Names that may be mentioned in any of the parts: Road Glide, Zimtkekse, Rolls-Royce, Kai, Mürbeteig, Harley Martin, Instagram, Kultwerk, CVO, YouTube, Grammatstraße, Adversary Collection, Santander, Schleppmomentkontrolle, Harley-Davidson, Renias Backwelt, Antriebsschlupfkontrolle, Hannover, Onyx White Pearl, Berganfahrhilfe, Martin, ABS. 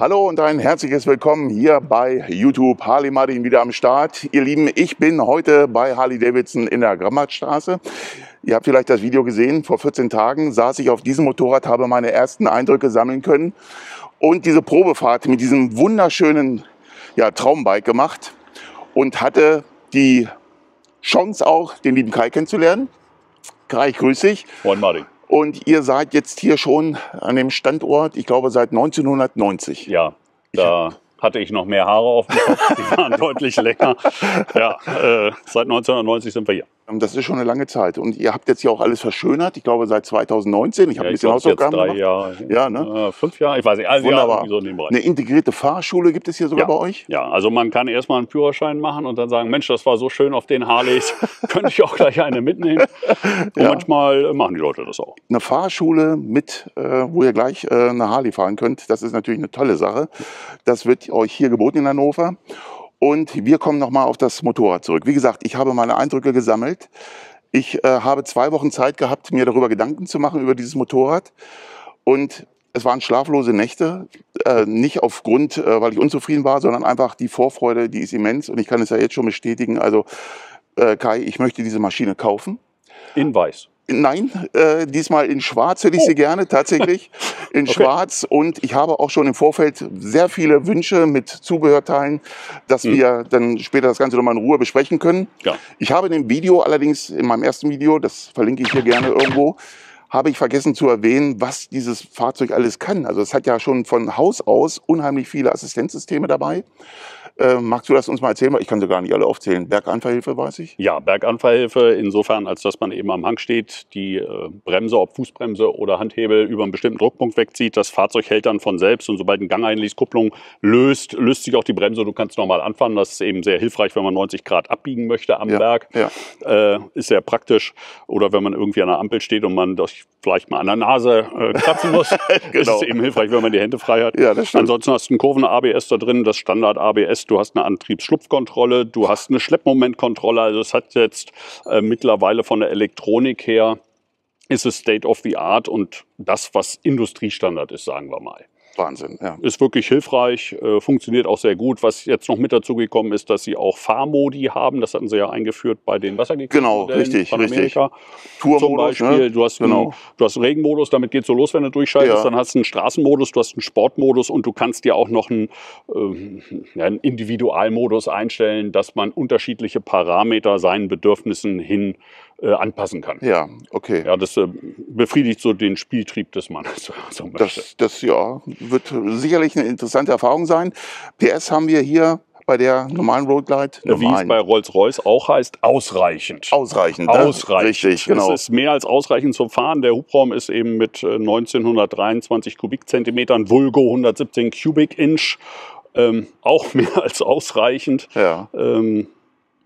Hallo und ein herzliches Willkommen hier bei YouTube. Harley Martin wieder am Start. Ihr Lieben, ich bin heute bei Harley-Davidson in der Grammatstraße. Ihr habt vielleicht das Video gesehen, vor 14 Tagen saß ich auf diesem Motorrad, habe meine ersten Eindrücke sammeln können und diese Probefahrt mit diesem wunderschönen Traumbike gemacht und hatte die Chance auch, den lieben Kai kennenzulernen. Kai, ich grüße dich. Moin Martin. Und ihr seid jetzt hier schon an dem Standort, ich glaube seit 1990. Ja, da hatte ich noch mehr Haare auf dem Kopf, die waren deutlich länger. Ja, seit 1990 sind wir hier. Das ist schon eine lange Zeit und ihr habt jetzt hier auch alles verschönert, ich glaube seit 2019. Ich habe ein bisschen Hausaufgaben gemacht. 3 Jahre, ja, ne? 5 Jahre, ich weiß nicht. Also wunderbar. Ja, so in dem Bereich. Eine integrierte Fahrschule gibt es hier sogar bei euch? Ja, also man kann erstmal einen Führerschein machen und dann sagen, Mensch, das war so schön auf den Harleys, könnte ich auch gleich eine mitnehmen. Und manchmal machen die Leute das auch. Eine Fahrschule mit, wo ihr gleich eine Harley fahren könnt, das ist natürlich eine tolle Sache. Das wird euch hier geboten in Hannover. Und wir kommen nochmal auf das Motorrad zurück. Wie gesagt, ich habe meine Eindrücke gesammelt. Ich habe 2 Wochen Zeit gehabt, mir darüber Gedanken zu machen, über dieses Motorrad. Und es waren schlaflose Nächte. Nicht aufgrund, weil ich unzufrieden war, sondern einfach die Vorfreude, die ist immens. Und ich kann es ja jetzt schon bestätigen. Also Kai, ich möchte diese Maschine kaufen. In weiß? Nein, diesmal in schwarz hätte ich sie gerne, tatsächlich. In schwarz. Und ich habe auch schon im Vorfeld sehr viele Wünsche mit Zubehörteilen, dass wir dann später das Ganze nochmal in Ruhe besprechen können. Ja. Ich habe in dem Video allerdings, in meinem ersten Video, das verlinke ich hier gerne irgendwo, habe ich vergessen zu erwähnen, was dieses Fahrzeug alles kann. Also es hat ja schon von Haus aus unheimlich viele Assistenzsysteme dabei. Magst du das uns mal erzählen? Ich kann sie gar nicht alle aufzählen. Berganfahrhilfe, weiß ich. Ja, Berganfahrhilfe insofern, als dass man eben am Hang steht, die Bremse, ob Fußbremse oder Handhebel, über einen bestimmten Druckpunkt wegzieht. Das Fahrzeug hält dann von selbst und sobald ein Gang einließ, Kupplung löst, löst sich auch die Bremse. Du kannst nochmal anfahren. Das ist eben sehr hilfreich, wenn man 90 Grad abbiegen möchte am Berg. Ja. Ist sehr praktisch. Oder wenn man irgendwie an der Ampel steht und man das vielleicht mal an der Nase kratzen muss. Genau. Ist es eben hilfreich, wenn man die Hände frei hat. Ja, das stimmt. Ansonsten hast du einen Kurven-ABS da drin, das Standard-ABS. Du hast eine Antriebsschlupfkontrolle, du hast eine Schleppmomentkontrolle. Also es hat jetzt mittlerweile von der Elektronik her, ist es State of the Art und das, was Industriestandard ist, sagen wir mal. Wahnsinn, ja. Ist wirklich hilfreich, funktioniert auch sehr gut. Was jetzt noch mit dazu gekommen ist, dass sie auch Fahrmodi haben. Das hatten sie ja eingeführt bei den Wassergeklärten. Genau, richtig, richtig. Tourmodus zum Beispiel, ne? Du hast einen Regenmodus, damit geht es so los, wenn du durchschaltest. Ja. Dann hast du einen Straßenmodus, du hast einen Sportmodus und du kannst dir auch noch einen Individualmodus einstellen, dass man unterschiedliche Parameter seinen Bedürfnissen hin anpassen kann. Ja, okay. Ja, das befriedigt so den Spieltrieb des Mannes. So das wird sicherlich eine interessante Erfahrung sein. PS haben wir hier bei der normalen Road Glide. Wie es bei Rolls-Royce auch heißt, ausreichend. Ausreichend, ne? Ausreichend. Richtig, genau. Es ist mehr als ausreichend zum Fahren. Der Hubraum ist eben mit 1923 Kubikzentimetern, Vulgo 117 Cubic Inch, auch mehr als ausreichend. Ja.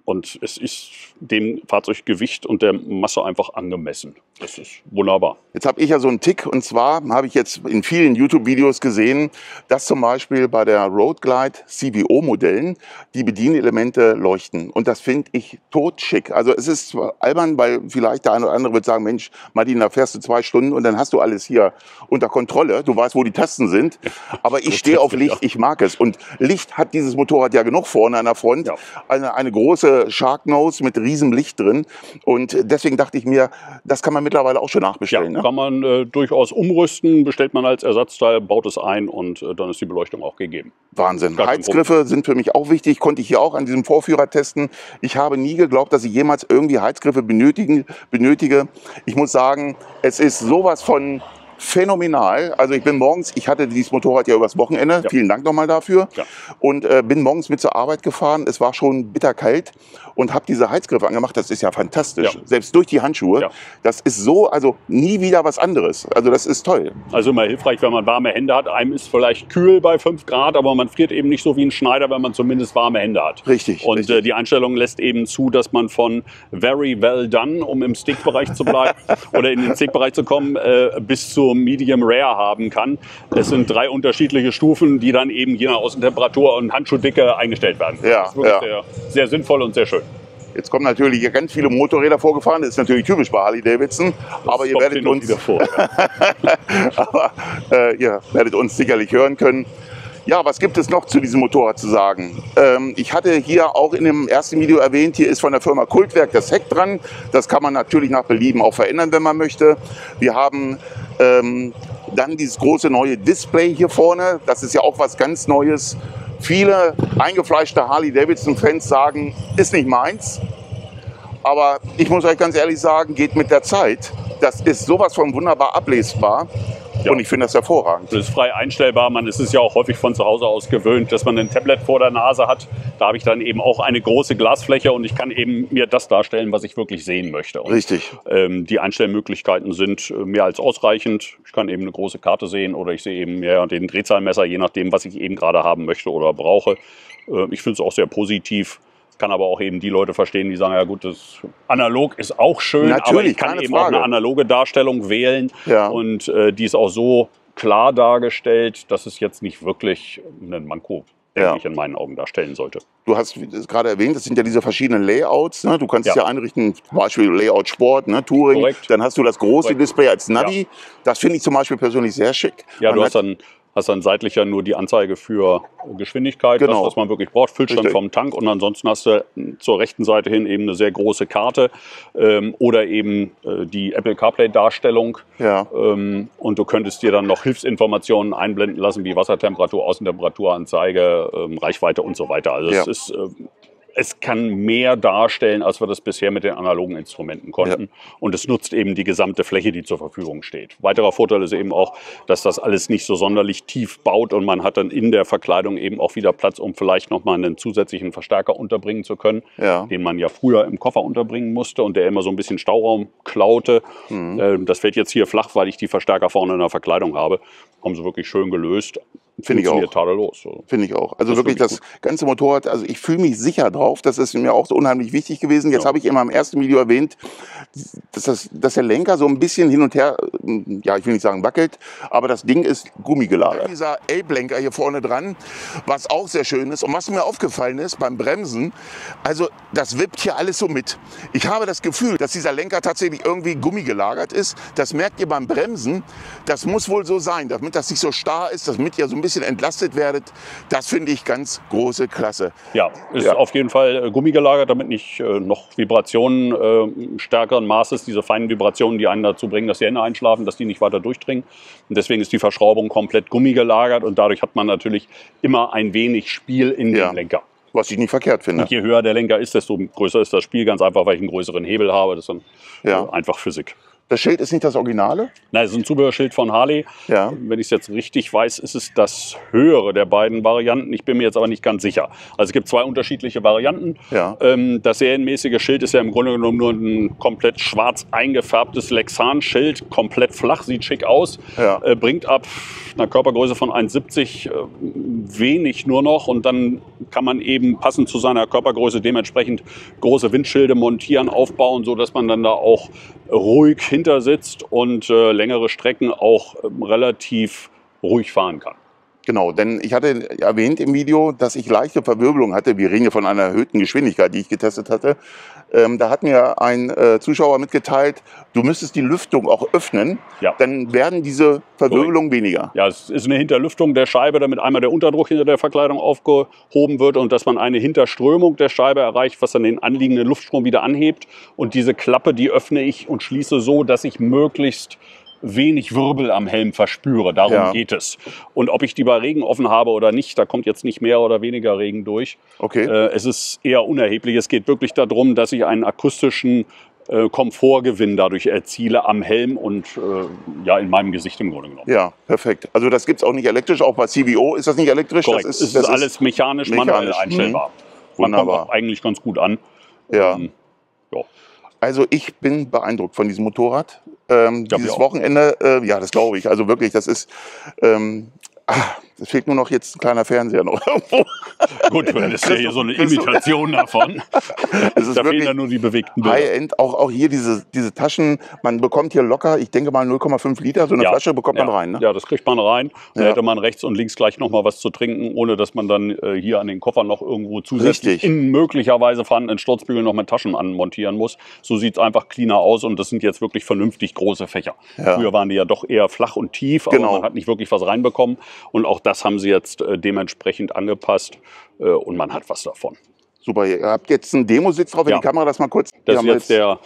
Und es ist dem Fahrzeuggewicht und der Masse einfach angemessen. Das ist wunderbar. Jetzt habe ich ja so einen Tick. Und zwar habe ich jetzt in vielen YouTube-Videos gesehen, dass zum Beispiel bei der Road Glide CVO-Modellen die Bedienelemente leuchten. Und das finde ich totschick. Also es ist zwar albern, weil vielleicht der eine oder andere wird sagen, Mensch, Martin, da fährst du 2 Stunden und dann hast du alles hier unter Kontrolle. Du weißt, wo die Tasten sind. Aber ich stehe auf Licht, ich mag es. Und Licht hat dieses Motorrad ja genug vorne an der Front. Ja. Eine große Shark Nose mit riesem Licht drin und deswegen dachte ich mir, das kann man mittlerweile auch schon nachbestellen. Ja, ne? Kann man durchaus umrüsten, bestellt man als Ersatzteil, baut es ein und dann ist die Beleuchtung auch gegeben. Wahnsinn. Heizgriffe sind für mich auch wichtig, konnte ich hier auch an diesem Vorführer testen. Ich habe nie geglaubt, dass ich jemals irgendwie Heizgriffe benötige. Ich muss sagen, es ist sowas von phänomenal. Also ich bin morgens, ich hatte dieses Motorrad ja übers Wochenende, vielen Dank nochmal dafür, und bin morgens mit zur Arbeit gefahren, es war schon bitterkalt und habe diese Heizgriffe angemacht, das ist ja fantastisch, selbst durch die Handschuhe, das ist so, also nie wieder was anderes, also das ist toll. Also immer hilfreich, wenn man warme Hände hat, einem ist vielleicht kühl bei 5 Grad, aber man friert eben nicht so wie ein Schneider, wenn man zumindest warme Hände hat. Richtig. Und richtig. Die Einstellung lässt eben zu, dass man von very well done, um im Stick-Bereich zu bleiben, oder in den Stick-Bereich zu kommen, bis zu Medium Rare haben kann. Es sind 3 unterschiedliche Stufen, die dann eben je nach Außentemperatur und Handschuhdicke eingestellt werden. Ja, das ist sehr sinnvoll und sehr schön. Jetzt kommen natürlich hier ganz viele Motorräder vorgefahren. Das ist natürlich typisch bei Harley-Davidson. Aber ihr werdet uns sicherlich hören können. Ja, was gibt es noch zu diesem Motorrad zu sagen? Ich hatte hier auch in dem ersten Video erwähnt, hier ist von der Firma Kultwerk das Heck dran. Das kann man natürlich nach Belieben auch verändern, wenn man möchte. Wir haben dann dieses große neue Display hier vorne. Das ist ja auch was ganz Neues. Viele eingefleischte Harley-Davidson-Fans sagen, ist nicht meins. Aber ich muss euch ganz ehrlich sagen, geht mit der Zeit. Das ist sowas von wunderbar ablesbar. Ja. Und ich finde das hervorragend. Das ist frei einstellbar. Man ist es ja auch häufig von zu Hause aus gewöhnt, dass man ein Tablet vor der Nase hat. Da habe ich dann eben auch eine große Glasfläche und ich kann eben mir das darstellen, was ich wirklich sehen möchte. Und, richtig. Die Einstellmöglichkeiten sind mehr als ausreichend. Ich kann eben eine große Karte sehen oder ich sehe eben ja, den Drehzahlmesser, je nachdem, was ich eben gerade haben möchte oder brauche. Ich finde es auch sehr positiv. Kann aber auch eben die Leute verstehen, die sagen, ja gut, das analog ist auch schön, natürlich, aber ich kann eben Frage. Auch eine analoge Darstellung wählen ja. Und die ist auch so klar dargestellt, dass es jetzt nicht wirklich einen Manko, ja. Den ich in meinen Augen darstellen sollte. Du hast es gerade erwähnt, das sind ja diese verschiedenen Layouts, ne? Du kannst es ja einrichten, zum Beispiel Layout Sport, ne? Touring, korrekt. Dann hast du das große korrekt. Display als Navi, ja. Das finde ich zum Beispiel persönlich sehr schick. Ja, man du hast dann... Hast dann seitlicher nur die Anzeige für Geschwindigkeit, genau. Das, was man wirklich braucht, Füllstand vom Tank. Und ansonsten hast du zur rechten Seite hin eben eine sehr große Karte oder eben die Apple CarPlay-Darstellung. Ja. Und du könntest dir dann noch Hilfsinformationen einblenden lassen, wie Wassertemperatur, Außentemperaturanzeige, Reichweite und so weiter. Also ja. Es ist... Es kann mehr darstellen, als wir das bisher mit den analogen Instrumenten konnten. Ja. Und es nutzt eben die gesamte Fläche, die zur Verfügung steht. Weiterer Vorteil ist eben auch, dass das alles nicht so sonderlich tief baut und man hat dann in der Verkleidung eben auch wieder Platz, um vielleicht nochmal einen zusätzlichen Verstärker unterbringen zu können, ja. Den man ja früher im Koffer unterbringen musste und der immer so ein bisschen Stauraum klaute. Mhm. Das fällt jetzt hier flach, weil ich die Verstärker vorne in der Verkleidung habe. Haben sie wirklich schön gelöst. Finde ich auch. Tadellos. Finde ich auch. Also das wirklich das gut. Ganze Motorrad, also ich fühle mich sicher drauf. Das ist mir auch so unheimlich wichtig gewesen. Jetzt ja. Habe ich in meinem ersten Video erwähnt, dass der Lenker so ein bisschen hin und her, ja ich will nicht sagen wackelt, aber das Ding ist gummigelagert. Dieser Elblenker hier vorne dran, was auch sehr schön ist und was mir aufgefallen ist beim Bremsen, also das wippt hier alles so mit. Ich habe das Gefühl, dass dieser Lenker tatsächlich irgendwie gummigelagert ist. Das merkt ihr beim Bremsen. Das muss wohl so sein, damit das nicht so starr ist, damit ihr so ein bisschen entlastet werdet, das finde ich ganz große Klasse. Ja, ist ja. Auf jeden Fall gummigelagert, damit nicht noch Vibrationen stärkeren Maßes, diese feinen Vibrationen, die einen dazu bringen, dass die Hände einschlafen, dass die nicht weiter durchdringen. Und deswegen ist die Verschraubung komplett gummigelagert und dadurch hat man natürlich immer ein wenig Spiel in ja. Dem Lenker. Was ich nicht verkehrt finde. Und je höher der Lenker ist, desto größer ist das Spiel, ganz einfach, weil ich einen größeren Hebel habe. Das ist dann ja. Einfach Physik. Das Schild ist nicht das Originale? Nein, es ist ein Zubehörschild von Harley. Ja. Wenn ich es jetzt richtig weiß, ist es das höhere der beiden Varianten. Ich bin mir jetzt aber nicht ganz sicher. Also es gibt zwei unterschiedliche Varianten. Ja. Das serienmäßige Schild ist ja im Grunde genommen nur ein komplett schwarz eingefärbtes Lexan-Schild. Komplett flach, sieht schick aus. Ja. Bringt ab einer Körpergröße von 1,70 wenig nur noch. Und dann kann man eben passend zu seiner Körpergröße dementsprechend große Windschilde montieren, aufbauen, sodass man dann da auch ruhig hintersitzt und längere Strecken auch relativ ruhig fahren kann. Genau, denn ich hatte erwähnt im Video, dass ich leichte Verwirbelung hatte. Wir reden hier von einer erhöhten Geschwindigkeit, die ich getestet hatte. Da hat mir ein Zuschauer mitgeteilt, du müsstest die Lüftung auch öffnen, ja. Dann werden diese Verwirbelungen weniger. Ja, es ist eine Hinterlüftung der Scheibe, damit einmal der Unterdruck hinter der Verkleidung aufgehoben wird und dass man eine Hinterströmung der Scheibe erreicht, was dann den anliegenden Luftstrom wieder anhebt. Und diese Klappe, die öffne ich und schließe so, dass ich möglichst wenig Wirbel am Helm verspüre. Darum ja. Geht es. Und ob ich die bei Regen offen habe oder nicht, da kommt jetzt nicht mehr oder weniger Regen durch. Okay. Es ist eher unerheblich. Es geht wirklich darum, dass ich einen akustischen Komfortgewinn dadurch erziele am Helm und ja, in meinem Gesicht im Grunde genommen. Ja, perfekt. Also das gibt es auch nicht elektrisch. Auch bei CVO ist das nicht elektrisch. Korrekt. Das ist alles mechanisch, manuell einstellbar. Mhm. Wunderbar. Man kommt auch eigentlich ganz gut an. Ja. Ja. Also ich bin beeindruckt von diesem Motorrad. Dieses Wochenende, ja, das glaube ich. Also wirklich, das ist... es fehlt nur noch jetzt ein kleiner Fernseher noch. Gut, das ist ja hier so eine Imitation davon. Es ist da fehlen ja nur die bewegten Bilder. High-End, auch hier diese Taschen. Man bekommt hier locker, ich denke mal 0,5 Liter, so eine ja. Flasche bekommt ja. Man rein. Ne? Ja, das kriegt man rein. Da ja. Hätte man rechts und links gleich nochmal was zu trinken, ohne dass man dann hier an den Koffer noch irgendwo zusätzlich richtig. In möglicherweise vorhandenen Sturzbügel noch mit Taschen anmontieren muss. So sieht es einfach cleaner aus und das sind jetzt wirklich vernünftig große Fächer. Ja. Früher waren die ja doch eher flach und tief, aber genau. Man hat nicht wirklich was reinbekommen. Und auch das das haben sie jetzt dementsprechend angepasst und man hat was davon. Super, ihr habt jetzt einen Demositz drauf, ja. In die Kamera das mal kurz. Das ist jetzt der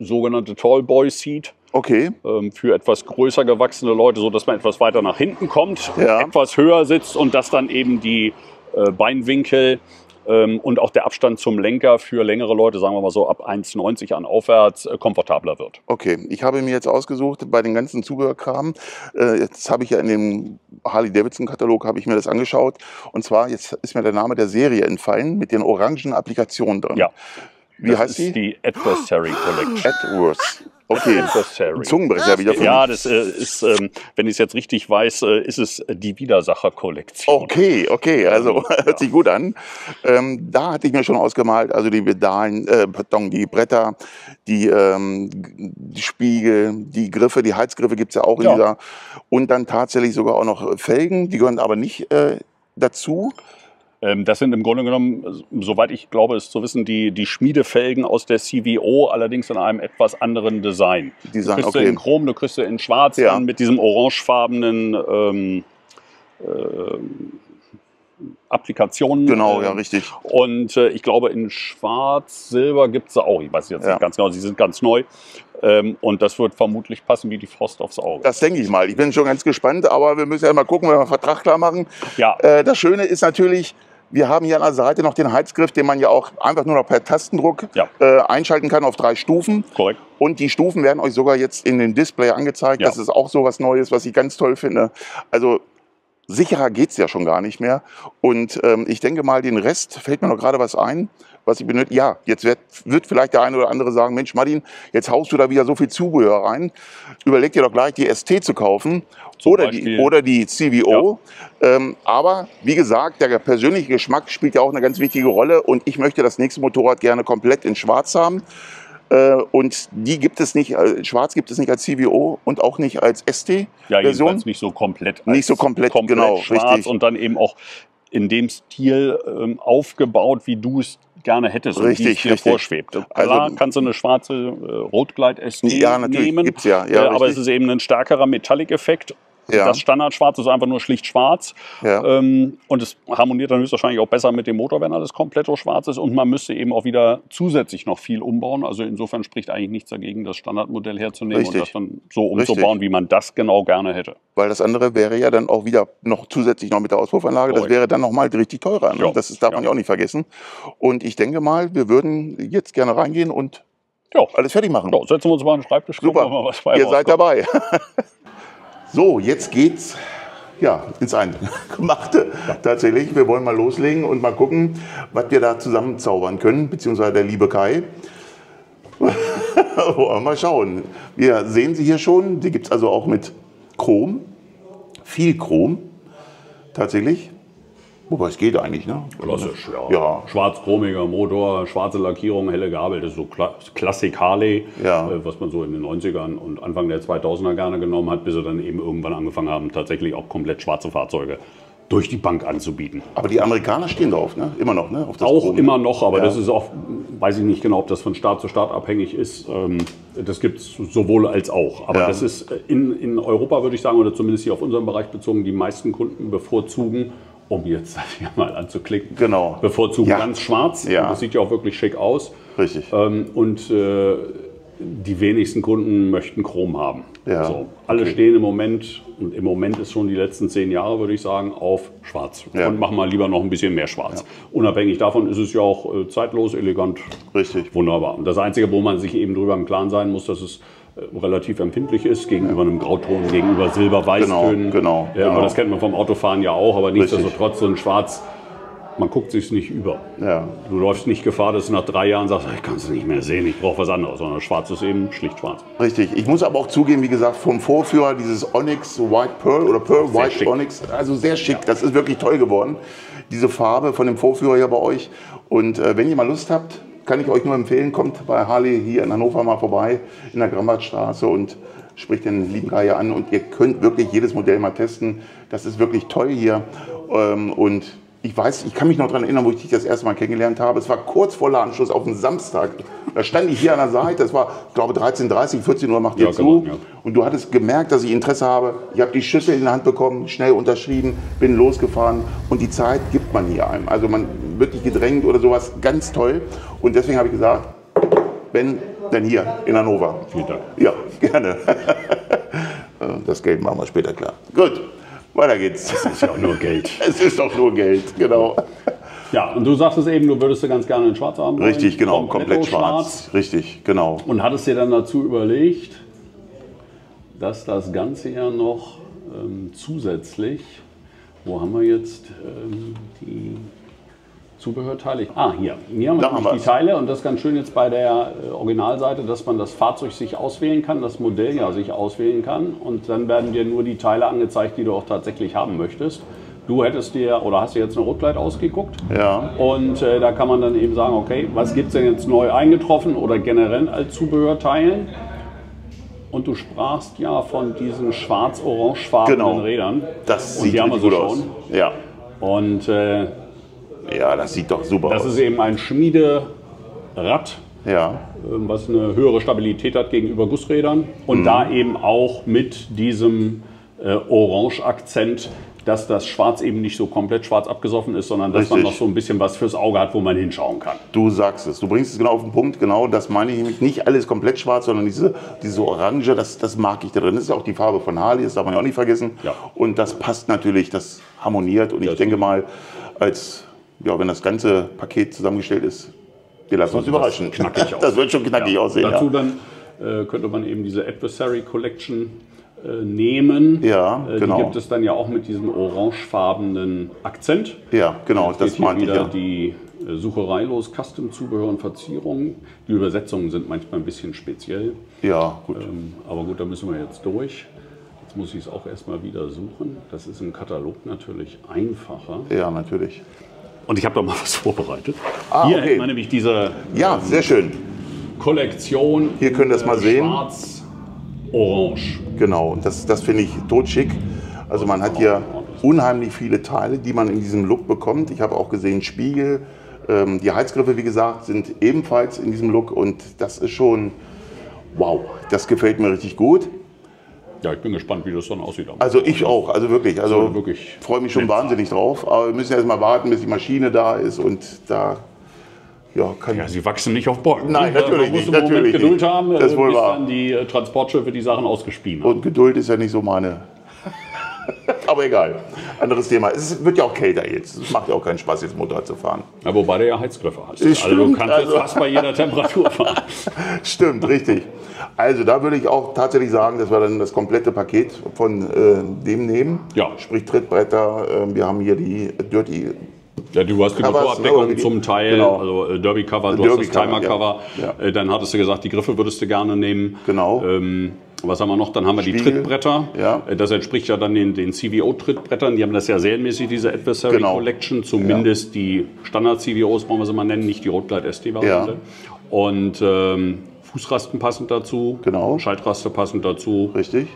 sogenannte Tallboy-Seat. Okay. Für etwas größer gewachsene Leute, sodass man etwas weiter nach hinten kommt, ja. Etwas höher sitzt und dass dann eben die Beinwinkel und auch der Abstand zum Lenker für längere Leute, sagen wir mal so ab 1,90 an aufwärts, komfortabler wird. Okay, ich habe mir jetzt ausgesucht, bei den ganzen Zubehörkram, jetzt habe ich ja in dem Harley-Davidson-Katalog, habe ich mir das angeschaut und zwar, jetzt ist mir der Name der Serie entfallen, mit den orangen Applikationen drin. Ja. Wie das heißt die? Das ist die Adversary Collection. Adverse. Okay, Adversary. Zungenbrecher wieder. Ja, das ist, wenn ich es jetzt richtig weiß, ist es die Widersacher-Kollektion. Okay, okay, also ja. Hört sich gut an. Da hatte ich mir schon ausgemalt, also die Pedalen, pardon, die Bretter, die Spiegel, die Griffe, die Heizgriffe gibt es ja auch in dieser. Und dann tatsächlich sogar auch noch Felgen, die gehören aber nicht dazu. Das sind im Grunde genommen, soweit ich glaube es zu wissen, die Schmiedefelgen aus der CVO, allerdings in einem etwas anderen Design. Du kriegst okay. In Chrom, du kriegst in Schwarz, ja. Mit diesem orangefarbenen Applikationen. Genau, ja, richtig. Und ich glaube, in Schwarz, Silber gibt es auch, ich weiß jetzt nicht ganz genau, sie sind ganz neu. Und das wird vermutlich passen wie die Faust aufs Auge. Das denke ich mal. Ich bin schon ganz gespannt, aber wir müssen ja mal gucken, wenn wir einen Vertrag klar machen. Ja. Das Schöne ist natürlich, wir haben hier an der Seite noch den Heizgriff, den man ja auch einfach nur noch per Tastendruck einschalten kann auf 3 Stufen. Korrekt. Und die Stufen werden euch sogar jetzt in dem Display angezeigt. Ja. Das ist auch so was Neues, was ich ganz toll finde. Also sicherer geht es ja schon gar nicht mehr. Und ich denke mal, den Rest fällt mir noch gerade was ein, was ich benötige. Ja, jetzt wird vielleicht der eine oder andere sagen, Mensch Martin, jetzt haust du da wieder so viel Zubehör rein. Überleg dir doch gleich, die ST zu kaufen oder die CVO. Ja. Aber wie gesagt, der persönliche Geschmack spielt ja auch eine ganz wichtige Rolle. Und ich möchte das nächste Motorrad gerne komplett in Schwarz haben. Und die gibt es nicht, Schwarz gibt es nicht als CVO und auch nicht als ST-Version. Ja, jedenfalls nicht so komplett. Nicht so komplett genau, schwarz, richtig. Und dann eben auch in dem Stil aufgebaut, wie du es gerne hättest, richtig, und wie es dir vorschwebt. Klar, also, kannst du eine schwarze Road Glide ST nehmen, gibt's aber es ist eben ein stärkerer Metallic-Effekt. Ja. Das Standardschwarz ist einfach nur schlicht schwarz. Ja. Und es harmoniert dann höchstwahrscheinlich auch besser mit dem Motor, wenn alles komplett schwarz ist. Und man müsste eben auch wieder zusätzlich noch viel umbauen. Also insofern spricht eigentlich nichts dagegen, das Standardmodell herzunehmen und das dann so umzubauen, wie man das genau gerne hätte. Weil das andere wäre ja dann auch wieder noch zusätzlich noch mit der Auspuffanlage. Correct. Das wäre dann nochmal richtig teurer. Ne? Ja. Das darf man ja auch nicht vergessen. Und ich denke mal, wir würden jetzt gerne reingehen und alles fertig machen. Ja, setzen wir uns mal an den Schreibtisch. Super, mal was ihr seid dabei. So, jetzt geht's ins Eingemachte tatsächlich. Wir wollen mal loslegen und mal gucken, was wir da zusammen zaubern können, beziehungsweise der liebe Kai. Mal schauen. Wir sehen sie hier schon. Die gibt es also auch mit Chrom. Viel Chrom tatsächlich. Wobei es geht eigentlich, ne? Klassisch, ja. Schwarz-chromiger Motor, schwarze Lackierung, helle Gabel, das ist so Klassik Harley, was man so in den 90ern und Anfang der 2000er gerne genommen hat, bis sie dann eben irgendwann angefangen haben, tatsächlich auch komplett schwarze Fahrzeuge durch die Bank anzubieten. Aber die Amerikaner stehen drauf, ne? Immer noch, ne? Auf das Chrom. Immer noch, aber das ist auch, weiß ich nicht genau, ob das von Staat zu Staat abhängig ist. Das gibt es sowohl als auch. Aber das ist in Europa, würde ich sagen, oder zumindest hier auf unseren Bereich bezogen, die meisten Kunden bevorzugen, um jetzt hier mal anzuklicken, bevorzugt ganz schwarz. Ja. Das sieht ja auch wirklich schick aus. Richtig. Und die wenigsten Kunden möchten Chrom haben. Ja. So, alle stehen im Moment, und im Moment ist schon die letzten 10 Jahre, würde ich sagen, auf schwarz. Ja. Und machen wir lieber noch ein bisschen mehr schwarz. Ja. Unabhängig davon ist es ja auch zeitlos, elegant, richtig, wunderbar. Und das Einzige, wo man sich eben drüber im Klaren sein muss, dass es relativ empfindlich ist gegenüber einem Grauton, gegenüber Silber-Weißtönen. Genau, aber das kennt man vom Autofahren ja auch, aber nichtsdestotrotz so ein Schwarz, man guckt sich es nicht über. Ja. Du läufst nicht Gefahr, dass du nach 3 Jahren sagst, ich kann es nicht mehr sehen, ich brauche was anderes, sondern Schwarz ist eben schlicht schwarz. Richtig, ich muss aber auch zugeben, wie gesagt, vom Vorführer dieses Onyx White Pearl oder Pearl sehr White schick. Onyx, also sehr schick, das ist wirklich toll geworden, diese Farbe von dem Vorführer hier bei euch. Und wenn ihr mal Lust habt, kann ich euch nur empfehlen, kommt bei Harley hier in Hannover mal vorbei, in der Grammatstraße und spricht den lieben Kai an. Und ihr könnt wirklich jedes Modell mal testen. Das ist wirklich toll hier. Und Ich weiß, ich kann mich noch daran erinnern, wo ich dich das erste Mal kennengelernt habe. Es war kurz vor Ladenschluss auf einem Samstag. Da stand ich hier an der Seite. Das war, ich glaube, 13:30, 14 Uhr macht ihr zu. Ja. Und du hattest gemerkt, dass ich Interesse habe. Ich habe die Schüssel in der Hand bekommen, schnell unterschrieben, bin losgefahren. Und die Zeit gibt man hier einem. Also man wird nicht gedrängt oder sowas. Ganz toll. Und deswegen habe ich gesagt, wenn, dann hier in Hannover. Vielen Dank. Ja, gerne. Das Geld machen wir später klar. Gut. Weiter geht's. Es ist ja auch nur Geld. Es ist doch nur Geld, genau. Ja, und du sagtest eben, du würdest ganz gerne in Schwarz haben. Richtig, genau, komplett schwarz. Richtig, genau. Und hattest dir dann dazu überlegt, dass das Ganze ja noch zusätzlich, wo haben wir jetzt die Zubehörteile? Ah, hier. Hier haben wir die Teile und das ist ganz schön jetzt bei der Originalseite, dass man das Fahrzeug sich auswählen kann, das Modell ja sich auswählen kann und dann werden dir nur die Teile angezeigt, die du auch tatsächlich haben möchtest. Du hättest dir, oder hast dir jetzt eine Road Glide ausgeguckt ja. Und da kann man dann eben sagen, okay, was gibt es denn jetzt neu eingetroffen oder generell als Zubehörteilen? Und du sprachst ja von diesen schwarz-orange-farbenen genau. Rädern. Das sieht richtig gut aus. Ja. Und ja, das sieht doch super aus. Das ist eben ein Schmiederad, ja. Was eine höhere Stabilität hat gegenüber Gussrädern. Und da eben auch mit diesem Orange-Akzent, dass das Schwarz eben nicht so komplett schwarz abgesoffen ist, sondern dass richtig. Man noch so ein bisschen was fürs Auge hat, wo man hinschauen kann. Du sagst es, du bringst es genau auf den Punkt, genau das meine ich nämlich. Nicht alles komplett schwarz, sondern diese Orange, das mag ich da drin. Das ist auch die Farbe von Harley, das darf man ja auch nicht vergessen. Ja. Und das passt natürlich, das harmoniert und ich denke mal, als... Ja, wenn das ganze Paket zusammengestellt ist, wir lassen uns überraschen. Knackig aus. Das wird schon knackig ja. aussehen. Dazu ja. dann könnte man eben diese Adversary Collection nehmen. Ja, genau. Die gibt es dann ja auch mit diesem orangefarbenen Akzent. Ja, genau. Jetzt das meinte ich ja. Die Sucherei los, Custom-Zubehör und Verzierungen. Die Übersetzungen sind manchmal ein bisschen speziell. Ja, gut. Aber gut, da müssen wir jetzt durch. Jetzt muss ich es auch erstmal wieder suchen. Das ist im Katalog natürlich einfacher. Ja, natürlich. Und ich habe da mal was vorbereitet. Ah, hier okay. hätten wir nämlich diese ja, sehr schön. Kollektion. Hier können wir das mal sehen. Schwarz-Orange. Genau, das finde ich totschick. Also man hat hier unheimlich viele Teile, die man in diesem Look bekommt. Ich habe auch gesehen Spiegel. Die Heizgriffe, wie gesagt, sind ebenfalls in diesem Look. Und das ist schon, wow, das gefällt mir richtig gut. Ja, ich bin gespannt, wie das dann aussieht. Also ich auch, also wirklich. Also wirklich freue mich schon wahnsinnig drauf. Aber wir müssen erst mal warten, bis die Maschine da ist und da ja kann. Ja, sie wachsen nicht auf Bäumen. Nein, natürlich nicht. Man muss im Moment Geduld haben, bis dann die Transportschiffe die Sachen ausgespien haben. Und Geduld ist ja nicht so meine. Aber egal, anderes Thema. Es wird ja auch kälter jetzt. Es macht ja auch keinen Spaß, jetzt Motorrad zu fahren. Ja, wobei du ja Heizgriffe hast. Stimmt, also du kannst jetzt fast bei jeder Temperatur fahren. Stimmt, richtig. Also da würde ich auch tatsächlich sagen, dass wir dann das komplette Paket von dem nehmen. Ja. Sprich Trittbretter, wir haben hier die Dirty... Ja, du hast die Motorabdeckung zum Teil, genau. Also Derby-Cover, du hast das Timer-Cover. Ja. Ja. Dann hattest du gesagt, die Griffe würdest du gerne nehmen. Genau. Was haben wir noch? Dann haben wir die Spiegel. Trittbretter. Ja. Das entspricht ja dann den CVO-Trittbrettern. Die haben das ja serienmäßig, diese Adversary genau. Collection. Zumindest ja. die Standard-CVOs, wollen wir sie mal nennen, nicht die Road Glide ST-Variante. Ja. Und Fußrasten passend dazu, genau. Schaltraste passend dazu. Richtig.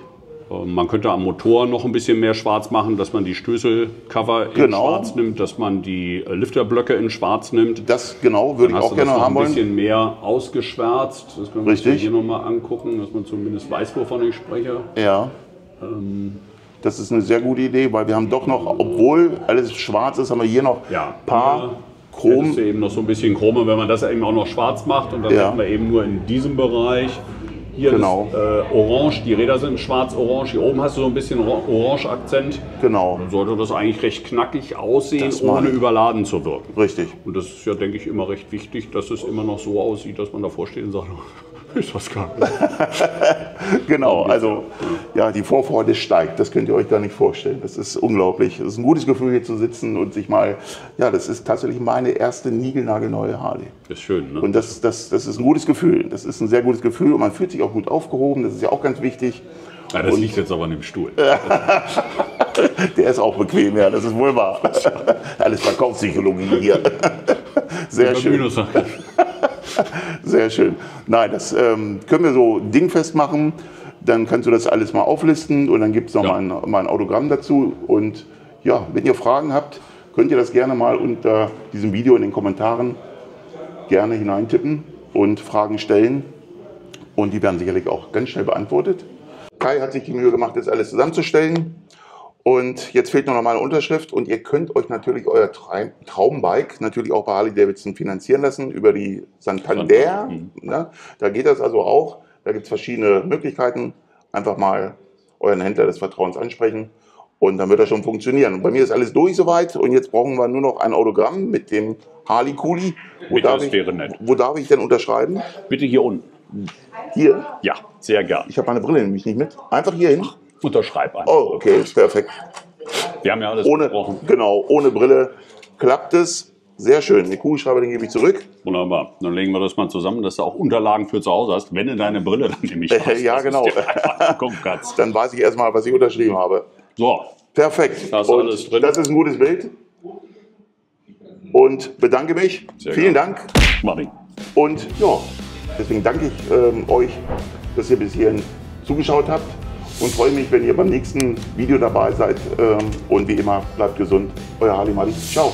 Man könnte am Motor noch ein bisschen mehr schwarz machen, dass man die Stößelcover in genau. schwarz nimmt, dass man die Lifterblöcke in schwarz nimmt. Das genau würde ich auch gerne haben wollen. Ein bisschen mehr ausgeschwärzt. Das können wir uns hier nochmal angucken, dass man zumindest weiß, wovon ich spreche. Ja. Das ist eine sehr gute Idee, weil wir haben doch noch, obwohl alles schwarz ist, haben wir hier noch ein ja, paar Chrom. Hättest du eben noch so ein bisschen Chrom, wenn man das eben auch noch schwarz macht und dann ja. hätten wir eben nur in diesem Bereich. Hier genau. ist orange, die Räder sind schwarz-orange, hier oben hast du so ein bisschen Orange-Akzent. Genau. Dann sollte das eigentlich recht knackig aussehen, ohne überladen zu wirken. Richtig. Und das ist ja, denke ich, immer recht wichtig, dass es immer noch so aussieht, dass man davor steht und sagt, ist was krank. Genau, also ja, die Vorfreude steigt, das könnt ihr euch gar nicht vorstellen. Das ist unglaublich. Es ist ein gutes Gefühl, hier zu sitzen und sich mal, ja, das ist tatsächlich meine erste niegelnagelneue Harley. Das ist schön, ne? Und das ist ein gutes Gefühl. Das ist ein sehr gutes Gefühl und man fühlt sich auch gut aufgehoben, das ist ja auch ganz wichtig. Ja, das und liegt jetzt aber an dem Stuhl. Der ist auch bequem, ja, das ist wohl wahr. Alles Verkaufspsychologie hier. Sehr schön. Sehr schön. Nein, das können wir so dingfest machen. Dann kannst du das alles mal auflisten und dann gibt es noch ja. mal ein Autogramm dazu. Und ja, wenn ihr Fragen habt, könnt ihr das gerne mal unter diesem Video in den Kommentaren gerne hineintippen und Fragen stellen. Und die werden sicherlich auch ganz schnell beantwortet. Kai hat sich die Mühe gemacht, jetzt alles zusammenzustellen. Und jetzt fehlt nur noch mal eine Unterschrift. Und ihr könnt euch natürlich euer Traumbike natürlich auch bei Harley-Davidson finanzieren lassen über die Santander. Ne? Da geht das also auch. Da gibt es verschiedene Möglichkeiten. Einfach mal euren Händler des Vertrauens ansprechen. Und dann wird das schon funktionieren. Und bei mir ist alles durch soweit. Und jetzt brauchen wir nur noch ein Autogramm mit dem Harley-Kuli. Wo darf ich denn unterschreiben? Bitte hier unten. Hier? Ja, sehr gern. Ich habe meine Brille nämlich nicht mit. Einfach hier hin. Unterschreib einfach. Oh, okay, perfekt. Wir haben ja alles besprochen. Genau, ohne Brille klappt es. Sehr schön. Den Kugelschreiber, den gebe ich zurück. Wunderbar. Dann legen wir das mal zusammen, dass du auch Unterlagen für zu Hause hast. Wenn du deine Brille dann nämlich hast. Ja, genau. Dann weiß ich erstmal, was ich unterschrieben habe. So. Perfekt. Da ist alles drin. Das ist ein gutes Bild. Und bedanke mich. Sehr Vielen gern. Dank. Martin. Und ja, deswegen danke ich euch, dass ihr bis hierhin zugeschaut habt. Und freue mich, wenn ihr beim nächsten Video dabei seid. Und wie immer, bleibt gesund. Euer Harley Marley. Ciao.